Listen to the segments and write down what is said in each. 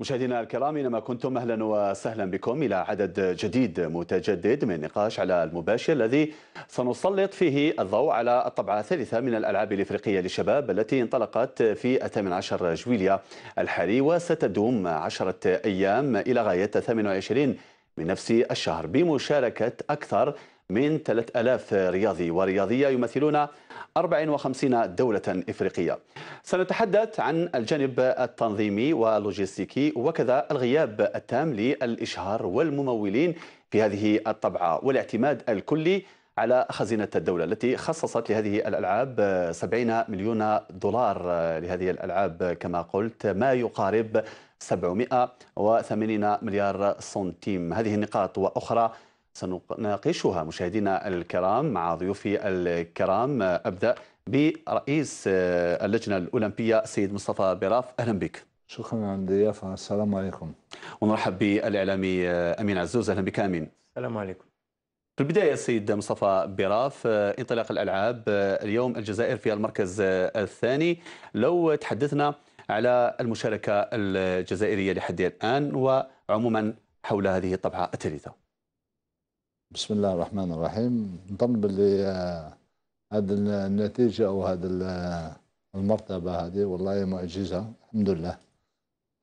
مشاهدينا الكرام اينما كنتم اهلا وسهلا بكم الى عدد جديد متجدد من النقاش على المباشر الذي سنسلط فيه الضوء على الطبعه الثالثه من الالعاب الافريقيه للشباب التي انطلقت في 18 جويليا الحالي وستدوم 10 ايام الى غايه 28 من نفس الشهر بمشاركه اكثر من 3000 رياضي ورياضية يمثلون 54 دولة إفريقية. سنتحدث عن الجانب التنظيمي واللوجستيكي وكذا الغياب التام للإشهار والممولين في هذه الطبعة والاعتماد الكلي على خزينة الدولة التي خصصت لهذه الألعاب 70 مليون دولار لهذه الألعاب كما قلت ما يقارب 780 مليار سنتيم. هذه النقاط وأخرى سنناقشها مشاهدينا الكرام مع ضيوفي الكرام. أبدأ برئيس اللجنة الأولمبية سيد مصطفى براف، أهلا بك. شكرا على الضيافة، السلام عليكم. ونرحب بالإعلامي أمين عزوز، أهلا بك أمين. السلام عليكم. في البداية سيد مصطفى براف، انطلاق الألعاب اليوم الجزائر في المركز الثاني، لو تحدثنا على المشاركة الجزائرية لحد الآن وعموما حول هذه الطبعة الثالثة. بسم الله الرحمن الرحيم. نظن باللي هذه النتيجه او هذه المرتبه هذه والله معجزه الحمد لله.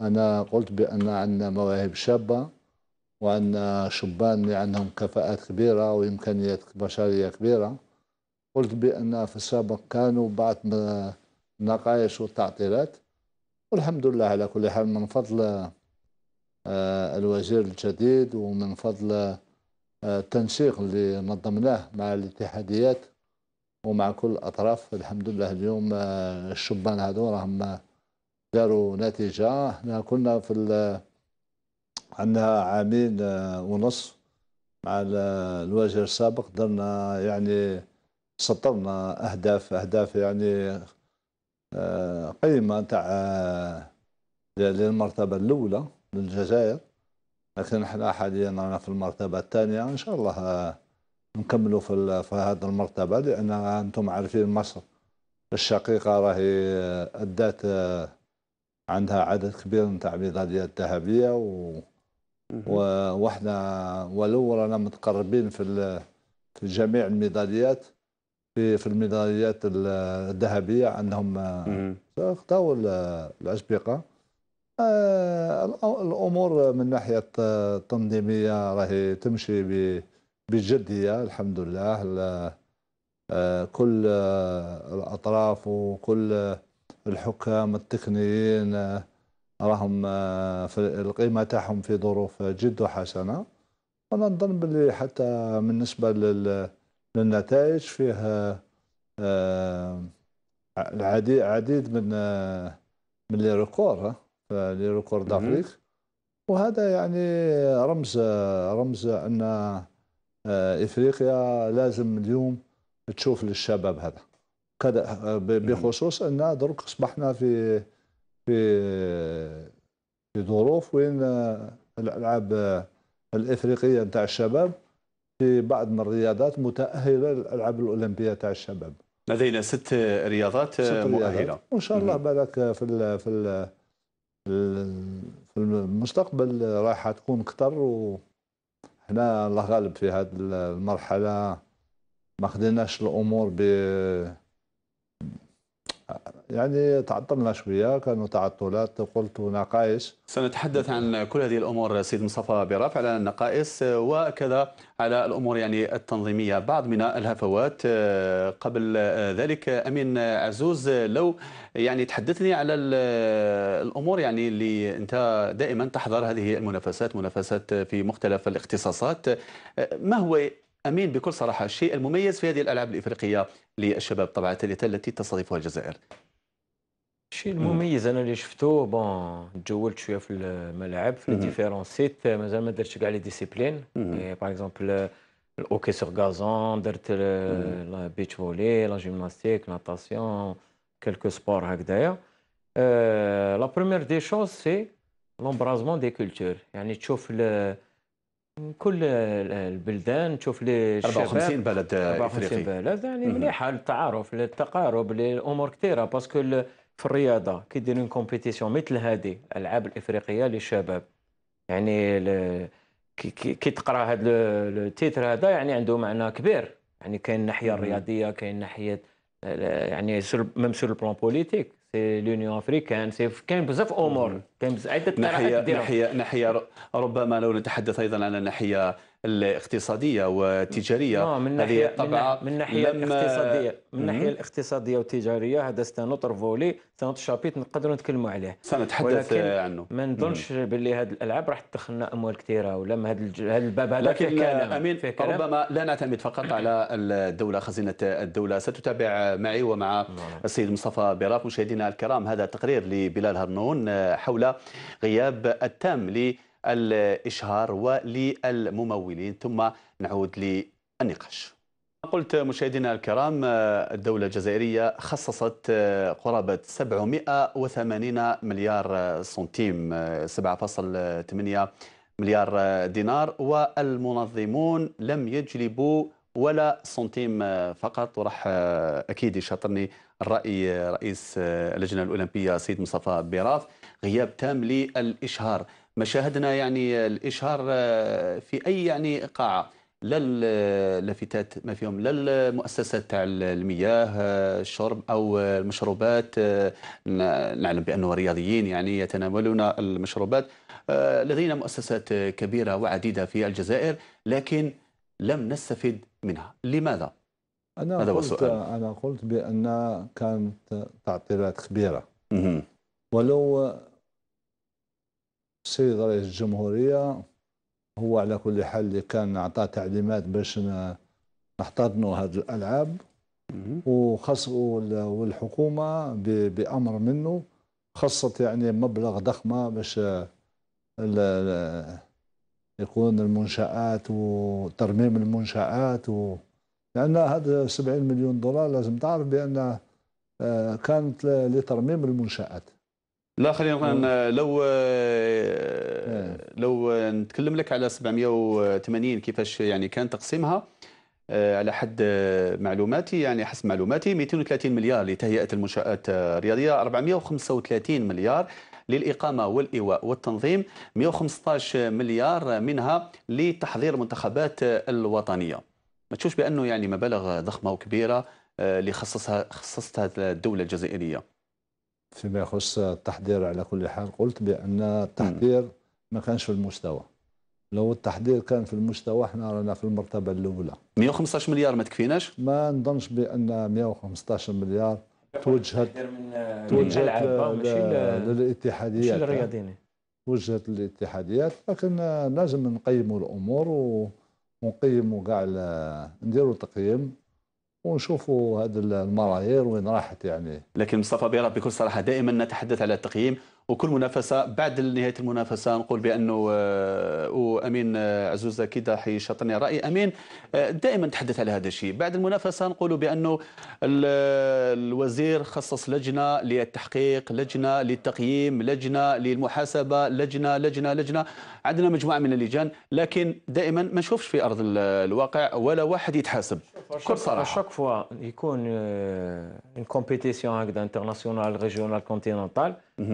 انا قلت بان عندنا مواهب شابه وعندنا شبان اللي عندهم كفاءات كبيره وامكانيات بشريه كبيره. قلت بان في السابق كانوا بعض النقائص والتعطيلات والحمد لله على كل حال، من فضل الوزير الجديد ومن فضل التنسيق اللي نظمناه مع الاتحاديات ومع كل الأطراف. الحمد لله اليوم الشبان هذو راهم داروا نتيجة. احنا كنا في عندنا 2.5 عام مع الوزير السابق، درنا يعني سطرنا أهداف يعني قيمة تاع للمرتبة الأولى للجزائر، لكن احنا حاليا رانا في المرتبة الثانية. ان شاء الله نكملوا في هذه المرتبة، لان انتم عارفين مصر الشقيقة راهي ادات عندها عدد كبير نتاع ميداليات ذهبية وحنا ولو رانا متقربين في جميع الميداليات في الميداليات الذهبية عندهم اخطاوا الأسبقة. الأمور من ناحية التنظيمية راهي تمشي بجدية الحمد لله. كل الأطراف وكل الحكام التقنيين راهم في القيمة تاعهم في ظروف جد وحسنة، وأنا نظن باللي حتى بالنسبة للنتائج فيها العديد من لي ريكور لريكورد أفريقيا، وهذا يعني رمز أن إفريقيا لازم اليوم تشوف للشباب هذا كذا، بخصوص أن درك أصبحنا في ظروف وين الألعاب الإفريقية نتاع الشباب في بعض من الرياضات متأهلة للألعاب الأولمبية تاع الشباب. لدينا 6 رياضات مؤهلة، وإن شاء الله بالك في المستقبل راح تكون أكثر، وحنا الله غالب في هذه المرحلة ما خديناش الأمور يعني تعطلنا شوية، كانوا تعطلات قلت نقائص. سنتحدث عن كل هذه الأمور سيد مصطفى براف، على النقائص وكذا على الأمور يعني التنظيمية، بعض من الهفوات. قبل ذلك أمين عزوز، لو يعني تحدثني على الأمور يعني اللي أنت دائما تحضر هذه المنافسات، منافسات في مختلف الاختصاصات، ما هو أمين بكل صراحة الشيء المميز في هذه الألعاب الإفريقية للشباب طبعا التي تستضيفها الجزائر؟ الشيء المميز أنا اللي شفته، بون تجولت شوية في الملاعب في ديفيرون سيت، مازال ما درتش كاع لي ديسيبلين، باغ اكزومبل الأوكي سور غازون، درت البيتش فولي، لا جيمناستيك، ناتاسيون، كالكو سبور هكذايا. لا بروميير دي شوز سي لومبرازمون دي كولتور، يعني تشوف كل البلدان، تشوف لي الشباب 54 بلد افريقي، يعني مليحه للتعارف للتقارب لامور كثيره، باسكو في الرياضه كيديروا كومبيتيسيون مثل هذه الالعاب الافريقيه للشباب، يعني كي تقرا هذا التيتر هذا يعني عنده معنى كبير، يعني كاين الناحيه الرياضيه، كاين الناحيه يعني ميم سور البلان بوليتيك، سي لونيون افريكان، سي كاين بزاف امور، كاين عده طريقات. ناحيه ربما لو نتحدث ايضا عن الناحيه الاقتصاديه والتجاريه، هذه طبعا من الناحيه الاقتصاديه، من الناحيه الاقتصاديه والتجاريه هذا سنوتر فولي سنوتر شابيت نقدروا نتكلموا عليه، سنتحدث عنه. ما نظنش باللي هذه الالعاب راح تدخلنا اموال كثيره ولا من هذا الباب هذا، لكن امين ربما لا نعتمد فقط على الدوله، خزينه الدوله. ستتابع معي ومع السيد مصطفى براف. مشاهدينا الكرام، هذا تقرير لبلال هرنون حول غياب التام الإشهار وللممولين، ثم نعود للنقاش. قلت مشاهدينا الكرام، الدولة الجزائرية خصصت قرابة 780 مليار سنتيم، 7.8 مليار دينار، والمنظمون لم يجلبوا ولا سنتيم فقط. وراح أكيد يشاطرني الرأي رئيس اللجنة الأولمبية سيد مصطفى براف، غياب تام للإشهار. ما شاهدنا يعني الإشهار في أي يعني قاعة، لا اللافتات ما فيهم، لا المؤسسات تاع المياه الشرب أو المشروبات. نعلم بأنه رياضيين يعني يتناولون المشروبات، لدينا مؤسسات كبيرة وعديدة في الجزائر لكن لم نستفد منها، لماذا؟ هذا هو السؤال. أنا قلت بأن كانت تعطيلات كبيرة، ولو السيد رئيس الجمهورية هو على كل حال اللي كان عطاه تعليمات باش نحتضنوا هذه الألعاب، وخصوا والحكومة بأمر منه خصت يعني مبلغ ضخمة باش يكون المنشآت وترميم المنشآت، لأن هذا 70 مليون دولار لازم تعرف بأن كانت لترميم المنشآت. لا خلينا لو نتكلم لك على 780 كيفاش يعني كان تقسيمها، على حد معلوماتي يعني حسب معلوماتي 230 مليار لتهيئة المنشآت الرياضية، 435 مليار للإقامة والإيواء والتنظيم، 115 مليار منها لتحضير المنتخبات الوطنية. ما تشوفش بأنه يعني مبالغ ضخمة وكبيرة اللي خصصتها الدولة الجزائرية؟ فيما يخص التحضير على كل حال قلت بأن التحضير ما كانش في المستوى، لو التحضير كان في المستوى احنا رانا في المرتبة الأولى. 115 مليار ما تكفيناش؟ ما نظنش بأن 115 مليار توجهت للاتحاديات، توجهت للاتحاديات، لكن لازم نقيموا الأمور ونقيموا كاع، نديروا تقييم ونشوفوا هذه المعايير وين راحت يعني. لكن مصطفى براف بكل صراحه دائما نتحدث على التقييم، وكل منافسه بعد نهايه المنافسه نقول بانه، وامين عزوز اكيد راح يشاطرني راي امين، دائما نتحدث على هذا الشيء، بعد المنافسه نقول بانه الوزير خصص لجنه للتحقيق، لجنه للتقييم، لجنه للمحاسبه، لجنه، عندنا مجموعه من اللجان، لكن دائما ما نشوفش في ارض الواقع ولا واحد يتحاسب بكل صراحه. كل فوا يكون ان كومبيتيسيون هكذا انترناسيونال ريجيونال كونتيننتال،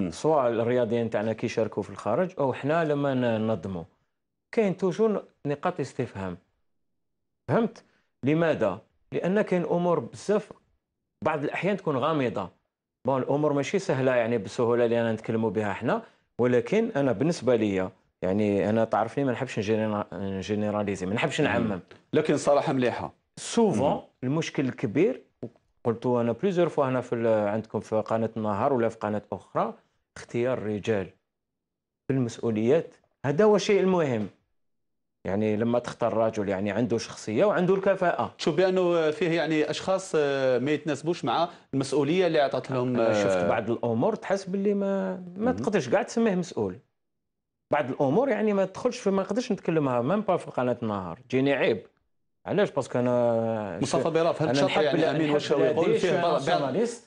سواء الرياضيين تاعنا كيشاركوا في الخارج او حنا لما ننظموا، كاين توجور نقاط استفهام. فهمت لماذا؟ لان كاين امور بزاف بعض الاحيان تكون غامضه، بون الامور ماشي سهله يعني بسهوله اللي انا نتكلموا بها حنا، ولكن انا بالنسبه ليا يعني انا تعرفني ما نحبش نجينيراليزي، ما نحبش نعمم، لكن صراحه مليحه سوفون المشكل الكبير. قلتو انا بليزيور فوا هنا عندكم في قناه النهار ولا في قناه اخرى، اختيار الرجال في المسؤوليات هذا هو الشيء المهم، يعني لما تختار رجل يعني عنده شخصيه وعنده الكفاءه، تشوف بانه فيه يعني اشخاص ما يتناسبوش مع المسؤوليه اللي عطات لهم. أنا شفت بعض الامور تحس باللي ما تقدرش كاع تسميه مسؤول، بعض الامور يعني ما تدخلش، ما نقدرش نتكلمها ميم با في قناه النهار، تجيني عيب علاش؟ باسكو انا مصطفى براف هذا الشاطئ يعني امين والشاوي يقول فيه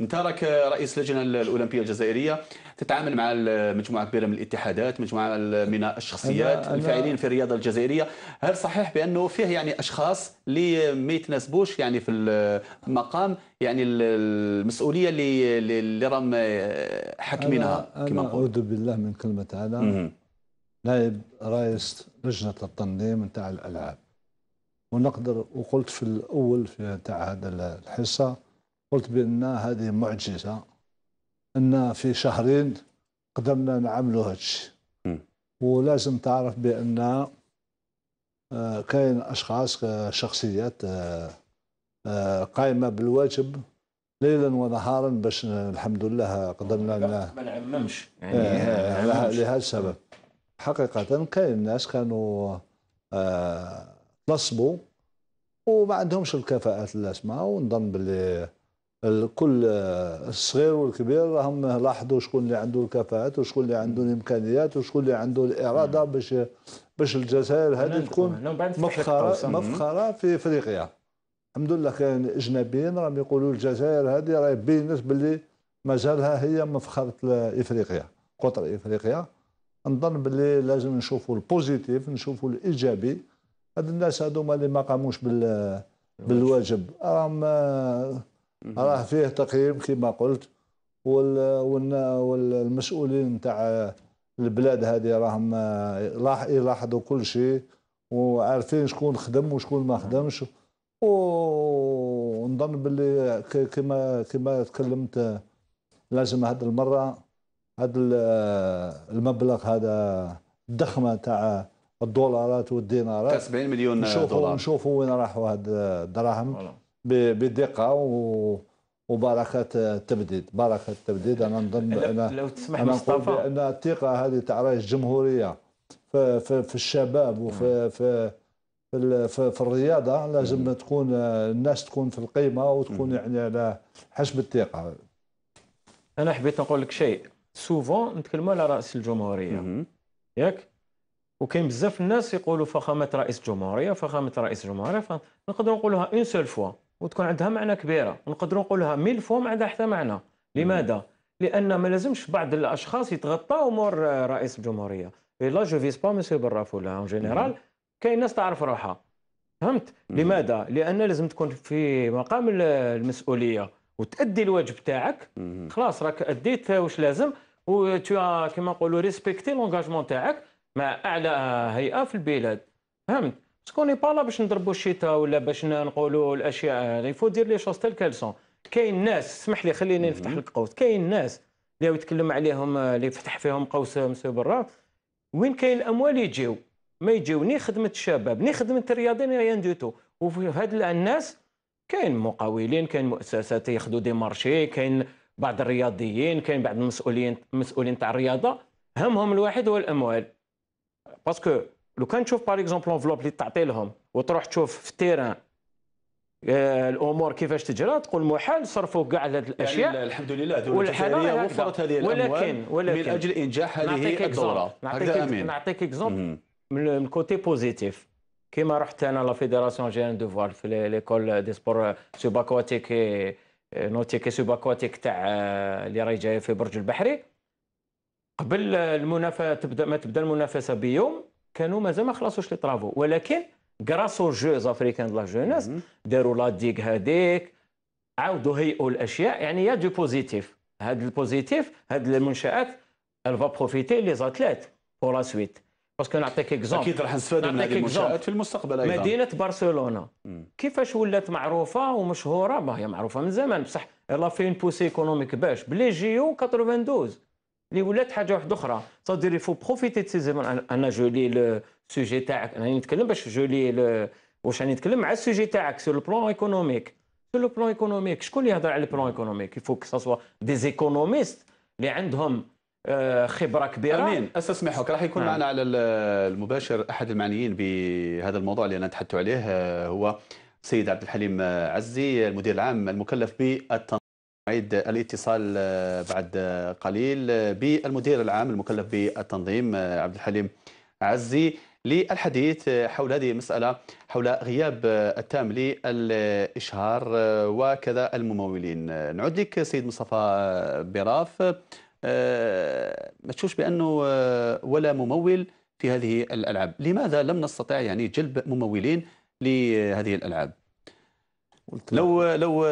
انت راك رئيس اللجنه الاولمبيه الجزائريه، تتعامل مع مجموعه كبيره من الاتحادات، مجموعه من الشخصيات الفاعلين في الرياضه الجزائريه، هل صحيح بانه فيه يعني اشخاص اللي ما يتناسبوش يعني في المقام يعني المسؤوليه اللي راهم حاكمينها كما نقول؟ اعوذ بالله من كلمه تعالى، نائب رئيس لجنه التنظيم نتاع الالعاب، ونقدر وقلت في الأول في تاع هذا الحصة قلت بأن هذه معجزة أن في شهرين قدرنا نعملوا هذا الشيء. ولازم تعرف بأن كاين أشخاص شخصيات قائمة بالواجب ليلا ونهارا باش الحمد لله قدرنا ما نعممش يعني لهذا السبب. حقيقة كاين ناس كانوا نصبوا وما عندهمش الكفاءات اللازمه، ونظن باللي الكل الصغير والكبير راهم لاحظوا شكون اللي عنده الكفاءات وشكون اللي عنده الامكانيات وشكون اللي عنده الاراده باش الجزائر هذه تكون مفخره في افريقيا. الحمد لله كاين اجنبيين راهم يقولوا الجزائر هذه راهي بينت باللي مازالها هي مفخره افريقيا، قطر افريقيا. نظن باللي لازم نشوفوا البوزيتيف، نشوفوا الايجابي. هاد الناس هذوما اللي ما قاموش بالواجب راه فيه تقييم كما قلت، والمسؤولين نتاع البلاد هذه راهم يلاحظوا كل شيء وعارفين شكون خدم وشكون ما خدمش. ونظن باللي كما تكلمت لازم هاد المره هاد المبلغ هذا الضخمه تاع الدولارات والدينارات 70 مليون دولار نشوفوا وين راحوا هاد الدراهم بدقه وبركه التبديد. بركه التبديد انا نظن لو تسمح مصطفى بان الثقه هذه تاع رئيس الجمهوريه في الشباب وفي في في, في, في الرياضه لازم تكون الناس تكون في القيمه وتكون يعني على حسب الثقه. انا حبيت نقول لك شيء، سوفون نتكلموا على رئيس الجمهوريه ياك، وكاين بزاف الناس يقولوا فخامه رئيس الجمهوريه فخامه رئيس الجمهوريه، فنقدروا نقولوها اون سول فوا وتكون عندها معنى كبيره، ونقدروا نقولوها 1000 فوا ما عندها حتى معنى. لماذا؟ لان ما لازمش بعض الاشخاص يتغطاو مور رئيس الجمهوريه. اي لا جو فيس با مسيو براف ولا اون جينيرال، كاين ناس تعرف روحها، فهمت؟ لماذا؟ لان لازم تكون في مقام المسؤوليه وتادي الواجب تاعك، خلاص راك اديت واش لازم، و تو كيما نقولوا ريسبكتي لونجاجمون تاعك مع اعلى هيئه في البلاد، فهمت؟ سكوني با لا باش نضربوا الشتاء ولا باش نقولوا الاشياء، يفو دير لي شوز تال كالسون. كاين ناس، اسمح لي خليني نفتح لك قوس، كاين ناس اللي يتكلم عليهم اللي فتح فيهم قوس مسيو براف، وين كاين الاموال يجيو، ما يجيو ني خدمه الشباب ني خدمه الرياضيين ني ريان دو تو. وفي هاد الناس كاين مقاولين، كاين مؤسسات ياخذوا دي مارشي، كاين بعض الرياضيين، كاين بعض المسؤولين تاع الرياضه همهم الواحد هو الاموال. باسكو لو كان تشوف باغ اكزومبل لونفلوب اللي تعطي لهم وتروح تشوف في التيران الامور كيفاش تجرى، تقول محال صرفوا كاع هذه الاشياء. يعني الحمد لله الدوله الجزائريه وفرت هذه الاموال ولكن من اجل انجاح هذه الدوره. نعطيك اكزومبل من كوتي بوزيتيف، كيما رحت انا لا فيدراسيون جيان دو فوال في ليكول دي سبور سوب اكواتيك نوتيك سوب اكواتيك تاع اللي راهي جايه في برج البحري. قبل المنافسه ما تبدا المنافسه بيوم كانوا مازال ما خلصوش لي طرافو، ولكن كراسو جوز افريكان دو لا جوناس داروا لا ديك هذيك، عاودوا هيئوا الاشياء. يعني يا دو بوزيتيف، هذا البوزيتيف هاد المنشات الفا بروفيتي لي زاتليت بور لا سويت. باسكو نعطيك اكزومبل اكيد راح نستفادوا من هذه المنشات في المستقبل ايضا. مدينه برشلونه كيفاش ولات معروفه ومشهوره، ما هي معروفه من زمان بصح يلا في اون بوسي ايكونوميك باش بلي جيو 92 اللي ولات حاجه واحده اخرى. صدير يفو بروفيتي دو سيزون. انا جولي لو سوجي تاعك، انا نتكلم باش جولي واش راني نتكلم مع السوجي تاعك سو لو بلون ايكونوميك. سو لو بلون ايكونوميك شكون اللي يهضر على البلون ايكونوميك؟ يفو كساسوا دي زيكونوميست اللي عندهم خبره كبيره. امين استسمحك، راح يكون معنا على المباشر احد المعنيين بهذا الموضوع اللي انا نتحدث عليه، هو السيد عبد الحليم عزي المدير العام المكلف بالتنظيم. أعيد الاتصال بعد قليل بالمدير العام المكلف بالتنظيم عبد الحليم عزي للحديث حول هذه المسألة، حول غياب التام للإشهار وكذا الممولين. نعود لك سيد مصطفى براف، ما تشوفش بأنه ولا ممول في هذه الألعاب؟ لماذا لم نستطع يعني جلب ممولين لهذه الألعاب؟ لو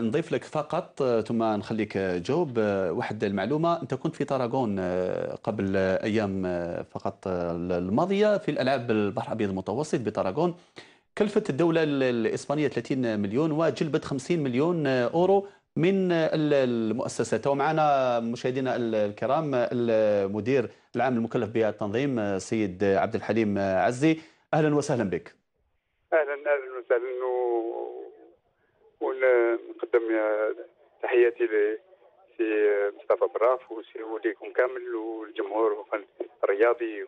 نضيف لك فقط ثم نخليك جاوب واحد المعلومة. أنت كنت في طراغون قبل أيام فقط الماضية في الألعاب البحر الأبيض المتوسط بطراغون، كلفت الدولة الإسبانية 30 مليون وجلبت 50 مليون أورو من المؤسسات. ومعنا مشاهدينا الكرام المدير العام المكلف بالتنظيم السيد عبد الحليم عزي. أهلا وسهلا بك. أهلا وسهلا، ونقدم تحياتي لسي مصطفى براف وليكم كامل والجمهور الرياضي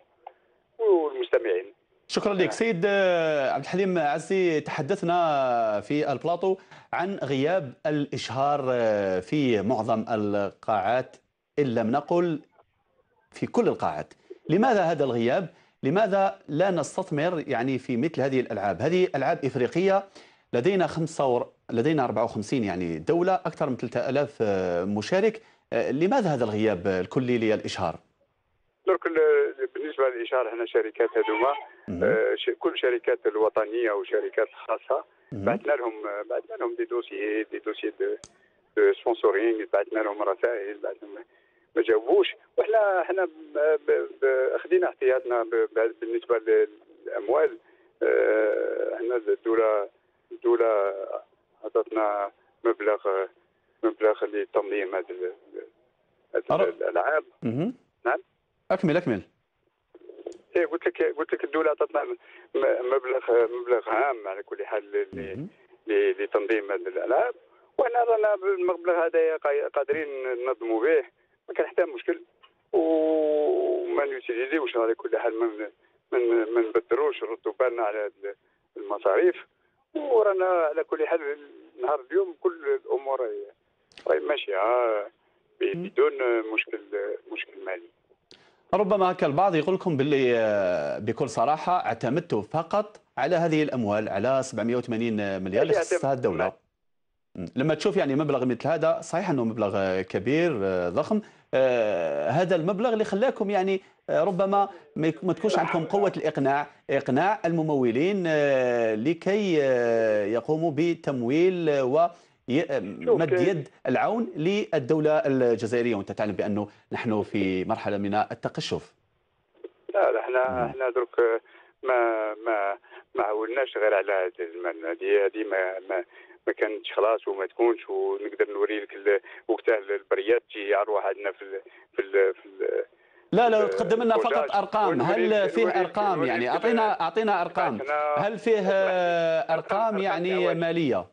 والمستمعين. شكرا لك. سيد عبد الحليم عزي، تحدثنا في البلاطو عن غياب الإشهار في معظم القاعات، إن لم نقل في كل القاعات. لماذا هذا الغياب؟ لماذا لا نستثمر يعني في مثل هذه الألعاب؟ هذه ألعاب إفريقية، لدينا 54 يعني دولة، أكثر من 3000 مشارك. لماذا هذا الغياب الكلي للإشهار؟ بالنسبة للإشهار احنا شركات هذوما كل شركات الوطنية وشركات خاصة بعثنا لهم دي دوسي دو سبونسورينغ، بعثنا لهم رسائل، ما جاوبوش. وحنا اخذنا احتياطنا بالنسبة للأموال. احنا الدولة عطتنا مبلغ لتنظيم هذه الألعاب. نعم، أكمل. إيه، قلت لك الدولة عطتنا مبلغ عام على كل حال لتنظيم هذه الألعاب، وحنا رانا بالمبلغ هذايا قادرين ننظموا به، ما كان حتى مشكل، وما نوتيليزيوش على كل حال، ما نبدروش، ردوا بالنا على المصاريف. ورانا على كل حال نهار اليوم كل الامور راهي ماشيه بدون مشكل مالي. ربما هكا البعض يقول لكم باللي بكل صراحه اعتمدتوا فقط على هذه الاموال، على 780 مليار اللي خصها الدوله. لما تشوف يعني مبلغ مثل هذا، صحيح انه مبلغ كبير ضخم، هذا المبلغ اللي خلاكم يعني ربما ما تكونش عندكم قوة إقناع الممولين لكي يقوموا بتمويل ومد يد العون للدولة الجزائرية، وأنت تعلم بأنه نحن في مرحلة من التقشف. لا، احنا درك ما عولناش غير على هذا المال. هذه ما كانتش خلاص وما تكونش، ونقدر نوريلك وقتها البريات تجي على روحنا في لا تقدم لنا فقط ارقام. هل فيه ارقام يعني؟ اعطينا ارقام. هل فيه ارقام يعني ماليه؟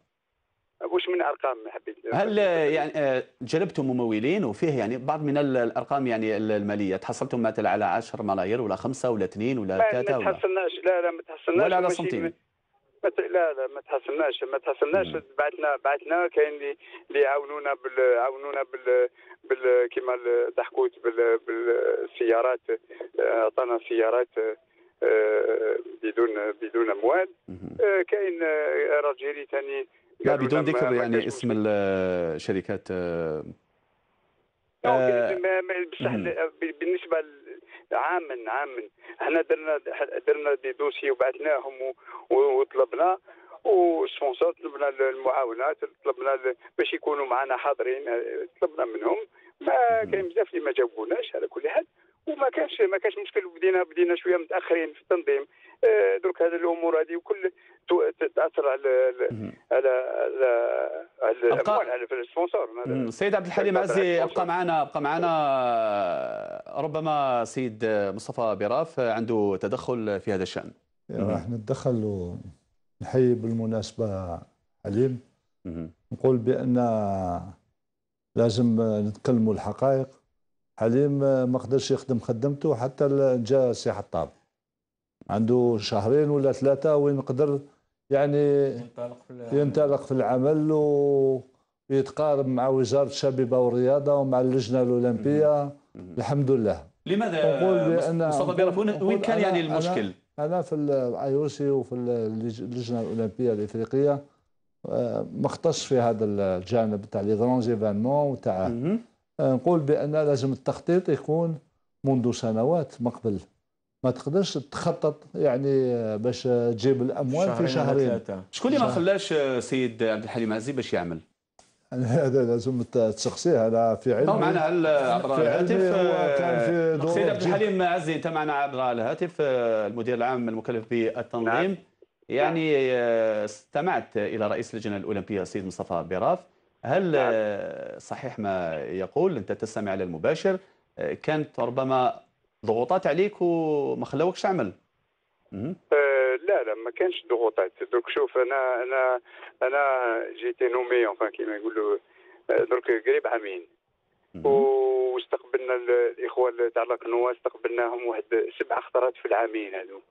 واش من ارقام حبيت؟ هل يعني جلبتم ممولين وفيه يعني بعض من الارقام يعني الماليه؟ تحصلتم مثلا على 10 ملايير ولا 5 ولا 2 ولا 3؟ ما تحصلناش، لا ما تحصلناش ولا على سنتيم. لا ما تحصلناش. بعثنا كاين اللي عاونونا بال كيما التحكوت بالسيارات، عطانا سيارات بدون اموال. كاين راجيري ثاني، لا بدون ذكر يعني اسم الشركات. بصح بالنسبه عاما احنا درنا دي دوسي وبعثناهم وطلبنا والسبونسور، طلبنا المعاونات، طلبنا باش يكونوا معنا حاضرين، طلبنا منهم. ما كاين بزاف اللي ما جاوبوناش على كل حال، وما كانش مشكل. بدينا شويه متاخرين في التنظيم. درك هذه الامور هذه وكل تاثر على الاموال، على السبونسور. سيد عبد الحليم عزي، ابقى معنا. ربما سيد مصطفى براف عنده تدخل في هذا الشان. راح نتدخل ونحيي بالمناسبه حليم. نقول بان لازم نتكلموا الحقائق. حليم ما قدرش يخدم خدمته حتى جا سي حطاب، عنده شهرين ولا 3 وين قدر يعني ينطلق في العمل ويتقارب مع وزارة الشبيبة والرياضة ومع اللجنة الأولمبية. الحمد لله. لماذا مصطفى براف، وين كان يعني المشكل؟ انا في الاي او سي وفي اللجنه الاولمبيه الافريقيه ما اختصش في هذا الجانب تاع لي غران زيفانمون وتاع نقول بان لازم التخطيط يكون منذ سنوات مقبل، ما تقدرش تخطط يعني باش تجيب الاموال في شهرين. شكون اللي ما خلاش سيد عبد الحليم عزي باش يعمل؟ هذا لازم تسقسيه. انا في علمي معنا عبر الهاتف سيد عبد الحليم عزي، انت معنا عبر الهاتف المدير العام المكلف بالتنظيم. يعني استمعت الى رئيس اللجنه الاولمبيه السيد مصطفى براف، هل صحيح ما يقول؟ انت تستمع على المباشر. كانت ربما ضغوطات عليك وما خلاوكش تعمل؟ لا ما كانش ضغوطات. درك شوف انا جيت نومي كيما يقولوا درك قريب عامين، واستقبلنا الاخوه تاع القنوات، استقبلناهم واحد 7 خطرات في العامين هذو،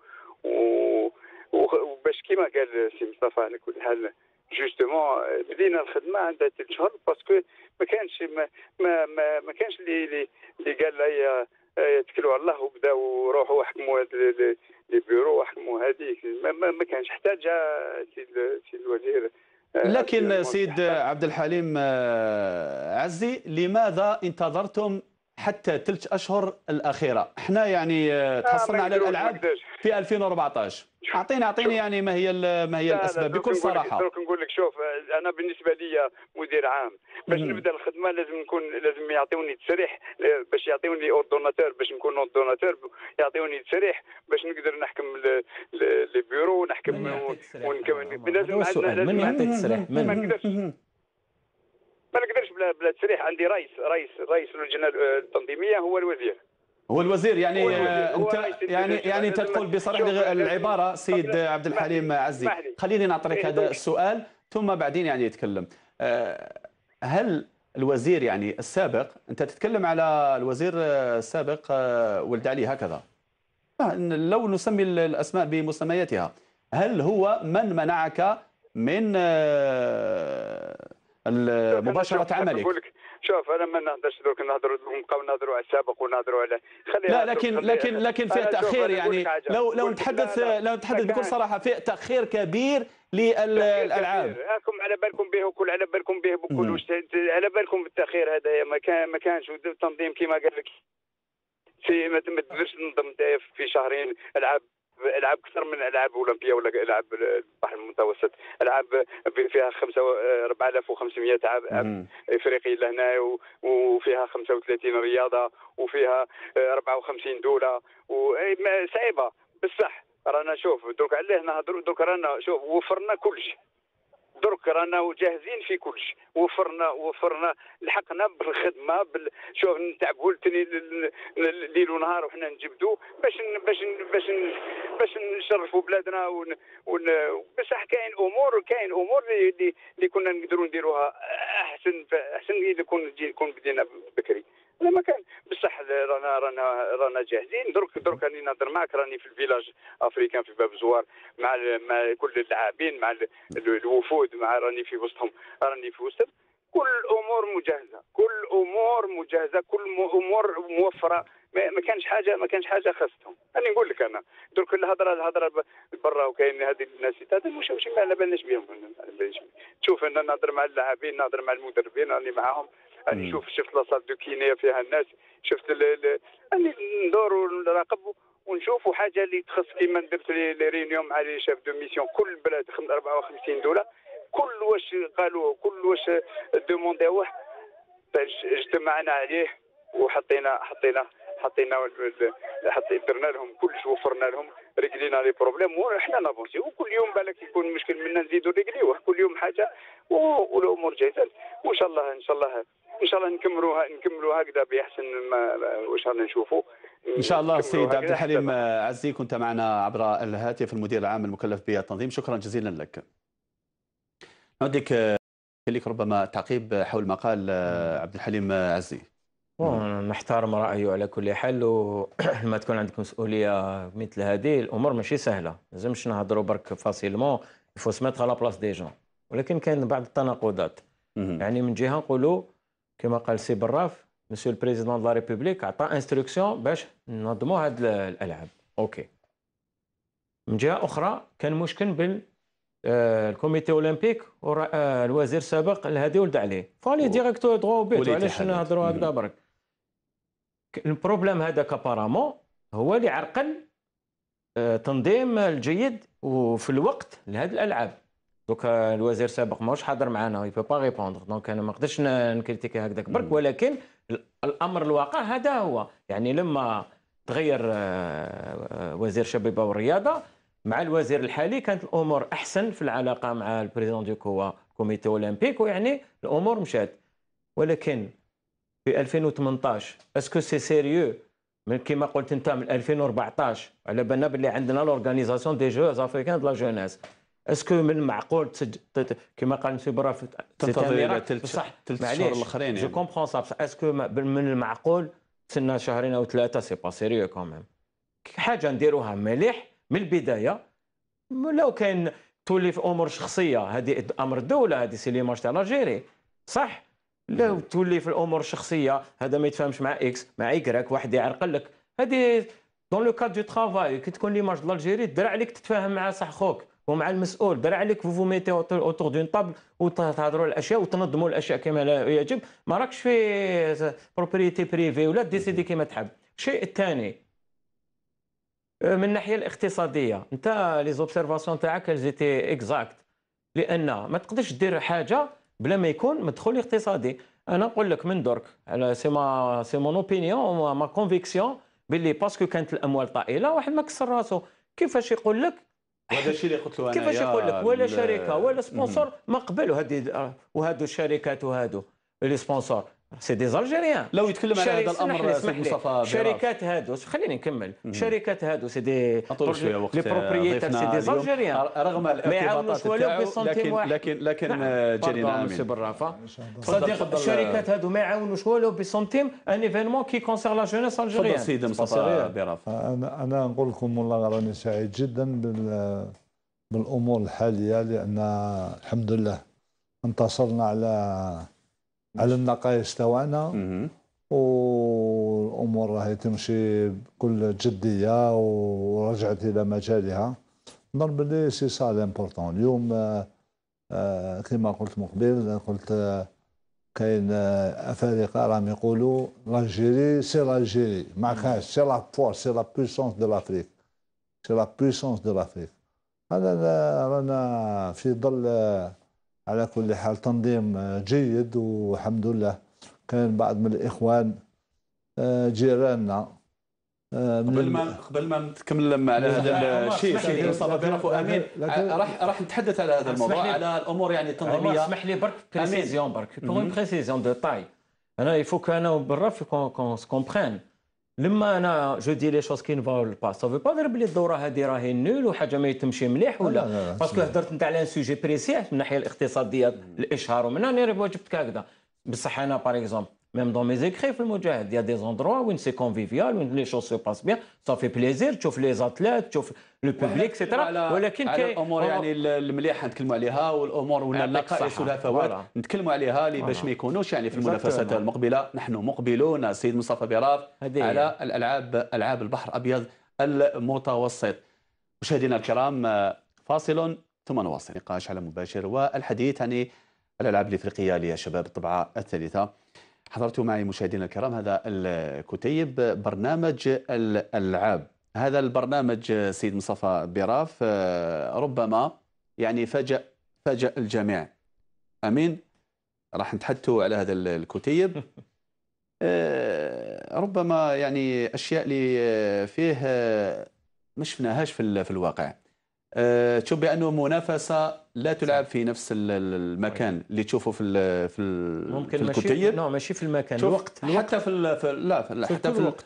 وباش كيما قال سي مصطفى على كل حال جوستومون بدينا الخدمه عندها 3 شهور باسكو ما كانش اللي قال لي يتكلوا على الله وبداو روحوا حكموا هذا لي بيرو وحكموا هذيك، ما كانش حتى جا سيد الوزير. لكن سيد عبد الحليم عزي، لماذا انتظرتم حتى 3 أشهر الاخيره؟ احنا يعني تحصلنا على الالعاب في 2014. اعطيني يعني ما هي الاسباب بكل صراحه. درك نقول لك شوف، انا بالنسبه لي مدير عام باش نبدا الخدمه لازم يعطيوني تسريح، باش يعطيوني اوردوناتور باش نكون اوردوناتور، يعطيوني تسريح باش نقدر نحكم لي بيرو ونحكم من يعطيك تسريح؟ ما نقدرش بلا تسريح. عندي رئيس اللجنه التنظيميه هو الوزير. يعني انت يعني انت تقول بصراحه العباره سيد عبد الحليم عزي. خليني نعطيك هذا السؤال ثم بعدين يعني يتكلم. هل الوزير يعني السابق، انت تتكلم على الوزير السابق ولد علي هكذا، لو نسمي الاسماء بمسمياتها، هل هو من منعك من مباشرة عملك؟ شوف انا ما نهضرش درك، نهضروا على السابق ونهضروا على لا، لكن فيه تاخير. يعني لو نتحدث بكل صراحه، فيه تاخير كبير للالعاب. راكم على بالكم به وكل على بالكم به بكل على بالكم بالتاخير هذا ما كانش التنظيم كما قال لك ما تقدرش تنظم في شهرين العاب اكثر من العاب اولمبيه ولا العاب البحر المتوسط، العاب فيها 4500 عام افريقي لهنا، وفيها 35 رياضه وفيها 54 دوله صعيبه بصح. رانا شوف درك علاه نهضروا، درك رانا شوف وفرنا كل شيء، درك رانا جاهزين في كل شيء، وفرنا لحقنا بالخدمه شوف نتعبوا ليل ونهار وحنا نجبدوا باش نشرفوا بلادنا بصح كاين امور اللي كنا نقدروا نديروها احسن اذا كون بدينا بكري. لا ما كان بصح رانا جاهزين. درك راني نهضر معك، راني في الفيلاج افريكان في باب الزوار مع كل اللاعبين، مع الوفود، راني في وسطهم، كل الامور مجهزه، كل امور موفره، ما كانش حاجه خاصتهم. انا نقول لك انا درك الهضره برا، وكاين هذه الناس هذا مش ما على بالناش بهم. تشوف انا نهضر مع اللاعبين، نهضر مع المدربين، راني معاهم. أنا شفت لاصال دو كينيا فيها الناس، شفت أني ندور ونراقب ونشوفوا حاجه اللي تخص. كيما درت لي رينيون مع لي شاف دو ميسيون كل بلاد 54 دوله، كل واش قالوه، كل واش دومونداوه، اجتمعنا عليه وحطينا حطينا حطينا حطينا درنا لهم كلش، وفرنا لهم، رجلينا لي بروبليم وحنا نافونسي. وكل يوم بالك يكون مشكل منا نزيدو رجليوه، كل يوم حاجه والامور جاهزه. وان شاء الله نكملوها هكذا باحسن ما ان شاء الله نشوفوا ان شاء الله. السيد عبد الحليم عزي كنت معنا عبر الهاتف المدير العام المكلف بالتنظيم، شكرا جزيلا لك. نوديك ربما تعقيب حول مقال عبد الحليم عزي. نحترم رايه على كل حال، ولما تكون عندك مسؤوليه مثل هذه الامور ماشي سهله، لازمش نهضروا برك فاسيلمون، يفو سميتغ لا بلاص دي جون. ولكن كاين بعض التناقضات. يعني من جهه نقولوا كما قال سي براف، مسيو البريزيدون دو لا ريبوبليك عطى انستركسيون باش ننظموا هاد الالعاب، اوكي، من جهه اخرى كان مشكل بالكوميتي اولمبيك والوزير السابق الهادي ولد عليه فالي ديريكتور دغوا بيت علاش نهضروا هكذا برك. البروبليم هذاك ابارامون هو اللي عرقل تنظيم الجيد وفي الوقت لهذه الالعاب. دوك الوزير السابق ماهوش حاضر معنا يبا با ريبوندر دونك انا ما نقدرش نكريتيكي هكذاك برك، ولكن الامر الواقع هذا هو. يعني لما تغير وزير الشبيبه والرياضه مع الوزير الحالي كانت الامور احسن في العلاقه مع البريزيدون دو كوا كوميتي اولمبيك، ويعني الامور مشات. ولكن في 2018 اسكو سي سيريو من كما قلت انت من 2014 على بالنا بلي عندنا لورغانيزاسيون دي جو افريكان دو لا جوناس، اسكو من المعقول كما قال مسيو براف تنتظر بصح 3 شهور الاخرين؟ جو كومبخون صا بصح اسكو من المعقول تسنى شهرين او 3 سي با سيريو كوميم. حاجه نديروها مليح من البدايه، لو كان تولي في امور شخصيه هذه امر الدوله، هذه سي ليماج تاع لاجيري صح. لو تولي في الامور الشخصيه هذا ما يتفاهمش مع اكس مع ايكراك واحد يعرقل لك هذه دون لو كاد دو ترافاي. كي تكون ليماج د الجيري درا عليك تتفاهم مع صح خوك ومع المسؤول، درا عليك فو ميتي اوتور دون طابل وتهضروا الاشياء وتنظموا الاشياء كما يجب، ما راكش في بروبريتي بريفي ولا ديسيدي كما تحب. الشيء الثاني من الناحيه الاقتصاديه انت لي زوبسيرفاسيون تاعك زيتي اكزاكت، لان ما تقدرش دير حاجه بلا ما يكون مدخول اقتصادي. انا نقول لك من درك على سي مون اوبينيون ما كونفيكسيون باللي باسكو كانت الاموال طائله واحد ما كسر راسه. كيفاش يقول لك هذا الشيء اللي قلت له انا، كيفاش يقول لك ولا شركه ولا سبونسور ما قبلوا هذه وهذو الشركات وهذو لي سبونسور سي دي الجيريان. لو يتكلم على هذا الامر سي مصطفى براف، الشركات هادو خليني نكمل، الشركات هادو سي دي لي بروبريتير سي دي الجيريان رغم الارتباطات تاعو، لكن جينا امين صديق الشركات هادو ما يعاونوش ولو بسنتيم ان ايفينمون كي كونسير لا جونيس الجيريان. تفضل سيدي مصطفى براف. انا نقول لكم والله راني سعيد جدا بالامور الحاليه، لان الحمد لله انتصرنا على النقائص تاعنا والامور راهي تمشي بكل جديه ورجعت الى مجالها. نظن بلي سي سا لامبورطون اليوم كما قلت من قبل، قلت كاين افارقه راهم يقولوا الجيري سي الجيري ما كاش سي لا فور سي لا بويسونس دو لافريك سي لا بويسونس دو لافريك. هذا رانا في ظل على كل حال تنظيم جيد والحمد لله. كان بعض من الإخوان جيراننا قبل ما نتكمل لما على هذا الشيء سيدي مصطفى براف وامين، راح نتحدث على هذا الموضوع على الامور يعني التنظيميه. اسمح لي برك بريسيزيون برك بوغ اون بريسيزيون دو طاي. انا يفوك انا وبراف كون سكومبرين، لما انا جو دي لي شوز كي نفاو للباس سافو با دير بلي الدوره هذه راهي نول وحاجه ما تمشي مليح ولا باسكو هدرت نتاع على ان سوجي بريسي من الناحيه الاقتصاديه الاشهار ومن هنا راه جبتك هكذا. بصح انا باغ اكزومبل ميم دون مي زيكري في المجاهد يا دي زوندروا وين سي كونفيفيال وين لي شوز سو باس بيان صافي بليزير تشوف لي زاتليت تشوف لو بوبليك سيترا، ولكن كاين الامور يعني المليحه نتكلموا عليها والامور ولا النقائص ولا الفوات نتكلموا عليها باش ما يكونوش يعني في المنافسات المقبله. نحن مقبلون السيد مصطفى براف على العاب البحر الابيض المتوسط. مشاهدينا الكرام فاصل ثم نواصل نقاش على مباشر والحديث عن الالعاب الافريقيه للشباب الطبعه الثالثه. حضرتوا معي مشاهدينا الكرام هذا الكتيب برنامج الألعاب. هذا البرنامج سيد مصطفى براف ربما يعني فاجأ الجميع. أمين راح نتحدثوا على هذا الكتيب ربما يعني أشياء اللي فيه ما شفناهاش في الواقع. تشوف بأنه منافسة لا تلعب في نفس المكان اللي تشوفه في الكتيب. ماشي في المكان، الوقت حتى في لا حتى في الوقت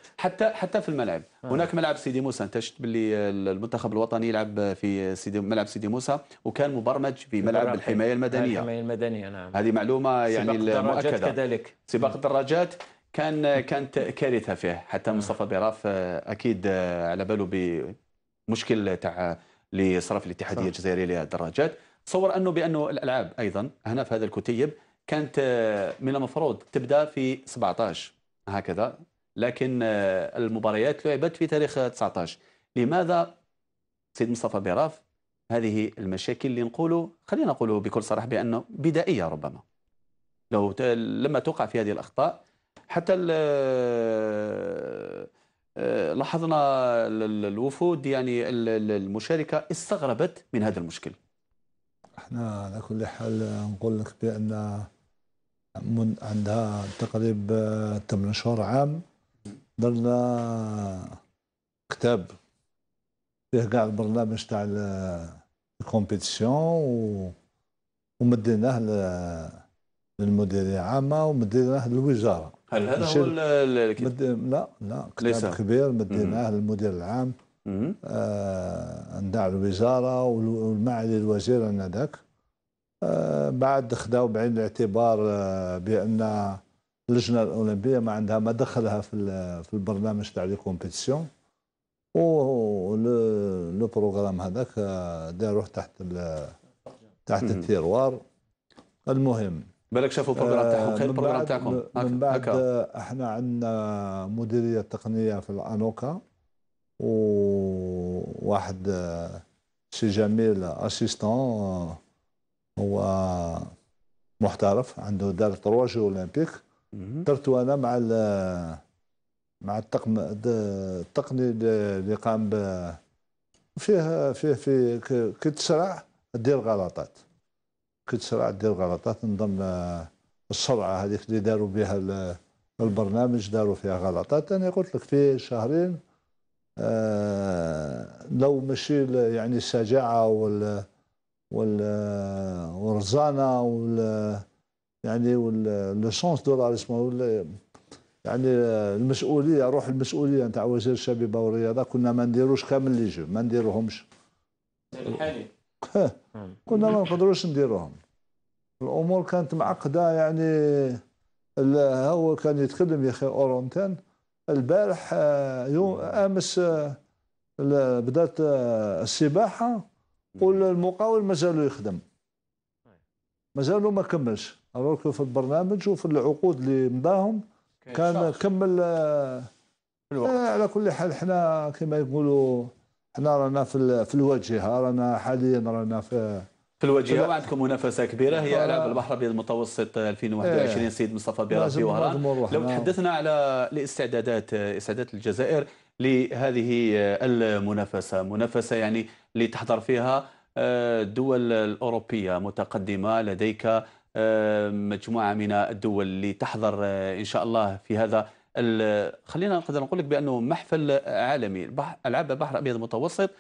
حتى في الملعب. هناك ملعب سيدي موسى، انت شفت باللي المنتخب الوطني يلعب في ملعب سيدي موسى وكان مبرمج في ملعب الحماية المدنية. الحماية المدنية نعم، هذه معلومة يعني مؤكدة. كذلك سباق الدراجات كانت كارثة فيه. حتى مصطفى براف اكيد على باله بمشكل تاع اللي صرا في الاتحادية الجزائرية للدراجات. تصور انه بانه الالعاب ايضا هنا في هذا الكتيب كانت من المفروض تبدا في 17 هكذا، لكن المباريات لعبت في تاريخ 19. لماذا سيد مصطفى براف هذه المشاكل اللي نقولوا خلينا نقولوا بكل صراحه بانه بدائيه، ربما لو لما توقع في هذه الاخطاء حتى لاحظنا الوفود يعني المشاركه استغربت من هذا المشكل. احنا على كل حال نقول لك بان من عندها تقريبا 8 شهور عام درنا كتاب فيه كاع البرنامج تاع الكومبيتيسيون ومديناه للمديريه العامه ومديناه للوزاره. هل هذا هو الكتاب؟ لا لا، كتاب كبير مديناه للمدير العام عندها الوزاره والمعالي الوزير انذاك. بعد خداو بعين الاعتبار بان اللجنه الاولمبيه ما عندها ما دخلها في البرنامج تاع لي كومبيتيسيون، و لو بروغرام هذاك داروه تحت التيروار. المهم بالك شافوا البروغرام تاعهم خير البروغرام تاعكم. من بعد احنا عندنا مديريه تقنيه في الانوكا وواحد سي جميل اسيستون هو محترف عنده دار 3 جو اولمبيك، درتو انا مع الطقم التقني اللي قام فيه كي تسرع دير غلطات، نظن السرعه هذيك اللي داروا بها البرنامج داروا فيها غلطات. انا قلت لك في شهرين لو ماشي يعني الشجاعه والرزانه يعني لو سونس دو لا يعني المسؤوليه، روح المسؤوليه نتاع وزير الشبيبه والرياضه، كنا ما نديروش كامل لي جو، ما نديروهمش الحالي كنا ما نقدروش نديروهم، الامور كانت معقده. يعني هو كان يتكلم يا اخي اورونتان البارح يوم امس بدات السباحه والمقاول مازالو يخدم، مازالو ما كملش، الوغ في البرنامج وفي العقود اللي مضاهم كان كمل الوقت. على كل حال حنا كما يقولوا حنا رانا في الواجهه، رانا حاليا رانا في الواجهه وعندكم منافسه كبيره هي العاب البحر الابيض المتوسط 2021 سيد مصطفى براف في وهران. لو تحدثنا على استعدادات الجزائر لهذه المنافسه، منافسه يعني اللي تحضر فيها الدول الاوروبيه متقدمه، لديك مجموعة من الدول اللي تحضر إن شاء الله في هذا خلينا نقدر نقول لك بأنه محفل عالمي. ألعاب البحر الأبيض المتوسط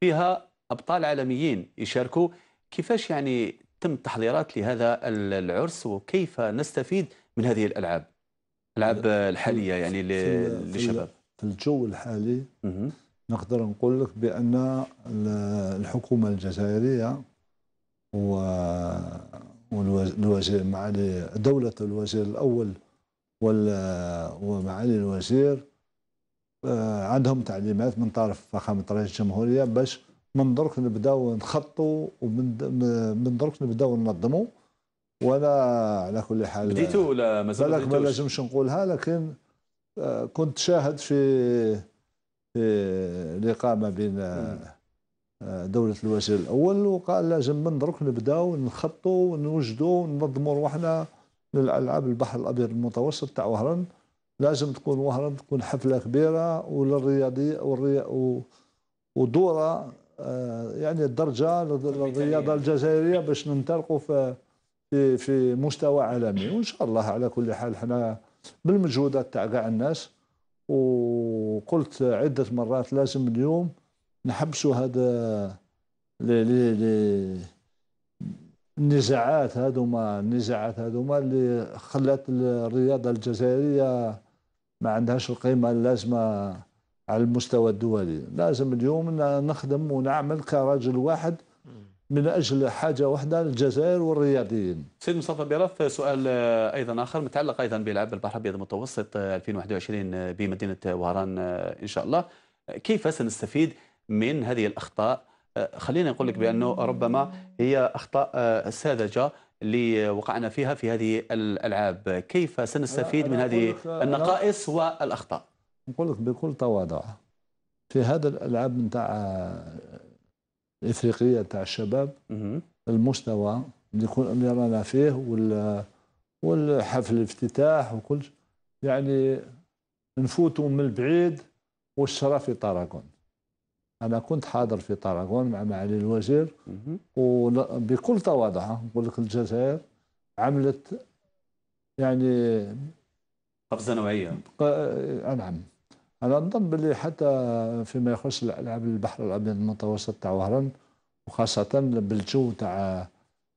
فيها أبطال عالميين يشاركوا، كيفاش يعني تم التحضيرات لهذا العرس وكيف نستفيد من هذه الألعاب الحالية يعني للشباب في الجو الحالي؟ نقدر نقول لك بأن الحكومة الجزائرية والوزير معالي دولة الوزير الأول ومعالي الوزير عندهم تعليمات من طرف فخامة رئيس الجمهورية باش من درك نبداو نخططوا ومن درك نبداو ننظموا. وأنا على كل حال بديتوا ولا مازال بديتوش؟ بالك ما لازمش نقولها، لكن كنت شاهد في لقاء ما بين دولة الوزير الأول وقال لازم من درك نبداو نخططوا ونوجدوا وننظموا رواحنا للألعاب البحر الأبيض المتوسط تاع وهران. لازم تكون وهران تكون حفلة كبيرة وللرياضي ودورة يعني الدرجة للرياضة الجزائرية باش ننطلقوا في مستوى عالمي. وإن شاء الله على كل حال حنا بالمجهودات تاع كاع الناس، وقلت عدة مرات لازم اليوم نحبسوا هذا النزاعات هذوما اللي خلات الرياضه الجزائريه ما عندهاش القيمه اللازمه على المستوى الدولي. لازم اليوم نخدم ونعمل كرجل واحد من اجل حاجه واحده، الجزائر والرياضيين. سيد مصطفى براف، سؤال ايضا اخر متعلق ايضا بالعاب البحر الابيض المتوسط 2021 بمدينه وهران ان شاء الله، كيف سنستفيد من هذه الأخطاء؟ خلينا نقول لك بأنه ربما هي أخطاء ساذجة اللي وقعنا فيها في هذه الألعاب، كيف سنستفيد من هذه النقائص والأخطاء؟ نقول لك بكل تواضع في هذا الألعاب نتاع الإفريقية تاع الشباب المستوى اللي رانا فيه والحفل الافتتاح وكل يعني نفوتوا من البعيد والشرى في طراقون. أنا كنت حاضر في طراقون مع معالي الوزير وبكل تواضع نقول لك الجزائر عملت يعني قفزة نوعية. نعم أنا نظن باللي حتى فيما يخص الألعاب البحر الأبيض المتوسط تاع وهران وخاصة بالجو تاع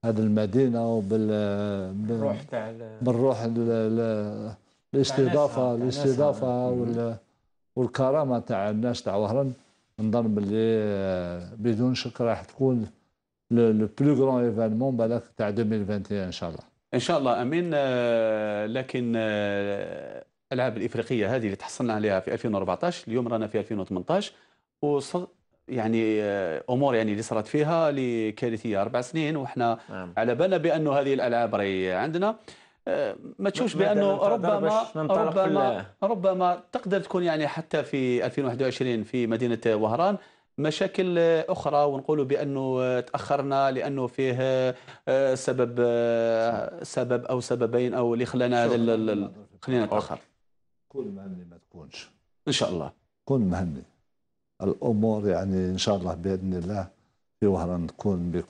هذه المدينة وبالروح تاع بالروح الاستضافة والكرامة تاع الناس تاع وهران نظن باللي بدون شك راح تكون لو بلو كرون ايفينمون بالك تاع 2021 إن شاء الله. إن شاء الله أمين. لكن الألعاب الإفريقية هذه اللي تحصلنا عليها في 2014 اليوم رانا في 2018 يعني امور يعني اللي صارت فيها اللي كارثيه 4 سنين وحنا على بالنا بانه هذه الالعاب راهي عندنا. ما تشوفش بانه ربما تقدر تكون يعني حتى في 2021 في مدينه وهران مشاكل اخرى ونقولوا بانه تاخرنا لانه فيه سبب او سببين او اللي خلانا خلينا نتاخر. كون مهني ما تكونش ان شاء الله. كون مهني الامور يعني ان شاء الله باذن الله في وهران تكون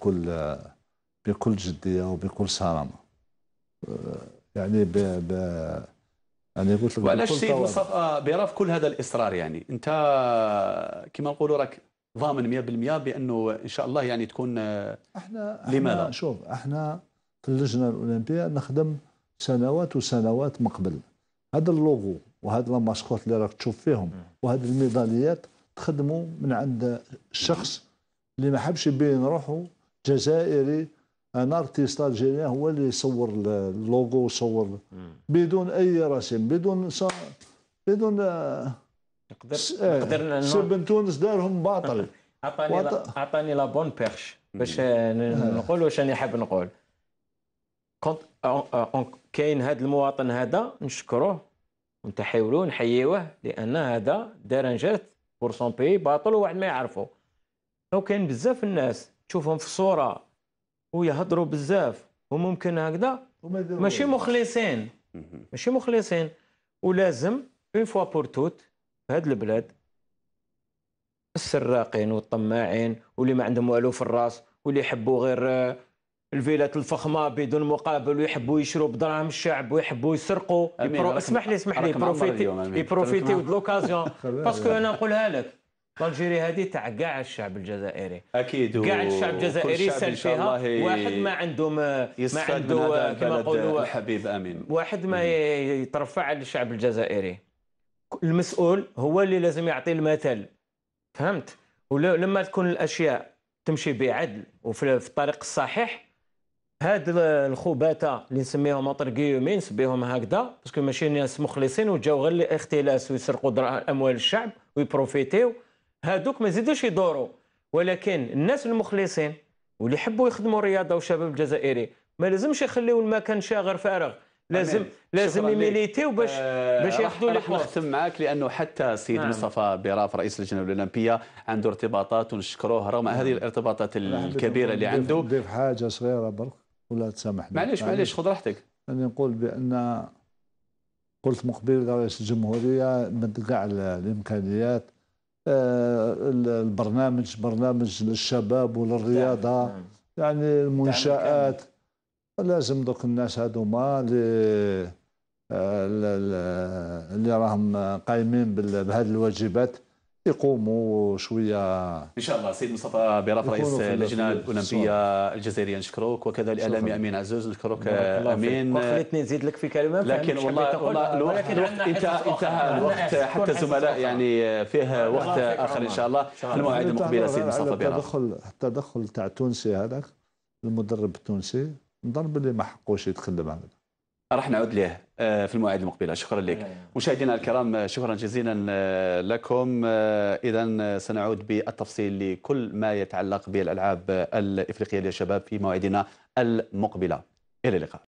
بكل جديه وبكل صرامه. يعني يعني قلت لك وعلاش سي مصطفى براف كل هذا الاصرار؟ يعني انت كما نقولوا راك ضامن 100% بانه ان شاء الله يعني تكون. لماذا؟ شوف احنا في اللجنه الاولمبيه نخدم سنوات وسنوات من قبل. هذا اللوغو وهذا الماسكوت اللي راك تشوف فيهم وهذه الميداليات تخدموا من عند الشخص اللي ما حبش يبين روحه جزائري. انا ارتيست الجيريان هو اللي يصور اللوغو ويصور بدون اي رسم بدون نقدر سبن تونس دارهم باطل. عطاني لا بون بيرش باش نقول واش راني حاب نقول. كاين هذا المواطن هذا نشكروه ونتحاولوا نحييوه لان هذا دار انجاز بور سون بي باطل وواحد ما يعرفه. وكاين بزاف الناس تشوفهم في الصوره ويهضروا بزاف وممكن هكذا ماشي مخلصين. ولازم اون فوا بور توت في هذه البلاد السراقين والطماعين واللي ما عندهم والو في الراس واللي يحبوا غير الفيلات الفخمه بدون مقابل ويحبوا يشروا بدراهم الشعب ويحبوا يسرقوا اسمح لي يبروفيتيو د لوكازيون باسكو انا نقولها لك الجزائر هذه تاع كاع الشعب الجزائري اكيد كاع الشعب الجزائري سال فيها. واحد ما عنده كما نقولوا الحبيب امين واحد ما يترفع على الشعب الجزائري. المسؤول هو اللي لازم يعطي المثل فهمت. ولما تكون الاشياء تمشي بعدل وفي الطريق الصحيح هاد الخبثه اللي نسميهم اطرقيومين نسميهم هكذا باسكو ماشي ناس مخلصين وجاو غير الاختلاس ويسرقوا اموال الشعب ويبروفيتيو هادوك ما يزيدوش يدوروا. ولكن الناس المخلصين واللي يحبوا يخدموا الرياضه والشباب الجزائري ما لازمش يخليوا المكان شاغر فارغ. لازم يميليتيو باش ياخذوا لك. نختم معاك لانه حتى السيد مصطفى براف رئيس اللجنه الاولمبيه عنده ارتباطات ونشكروه رغم هذه الارتباطات الكبيره اللي عنده. ضيف حاجه صغيره برك ولا تسامحني. معليش خذ راحتك. انا نقول بان قلت مقبل رئيس الجمهوريه مد كاع الامكانيات برنامج للشباب وللرياضه يعني المنشآت. لازم دوك الناس هذوما اللي راهم قايمين بهذه الواجبات يقوموا شويه ان شاء الله. سيد مصطفى براف رئيس اللجنه الاولمبيه الجزائريه نشكروك وكذا الاعلامي امين عزوز نشكروك امين. خليتني نزيد لك في كلمه لكن والله الوقت انتهى الوقت حتى الزملاء يعني فيه وقت اخر ان شاء الله في المواعيد المقبله. سيد مصطفى براف التدخل تاع التونسي هذاك المدرب التونسي نظن باللي ما حقوش يتكلم هذا. راح نعود ليه في المواعيد المقبله. شكرا لك مشاهدينا الكرام شكرا جزيلا لكم. اذا سنعود بالتفصيل لكل ما يتعلق بالالعاب الافريقيه للشباب في مواعيدنا المقبله. الى اللقاء.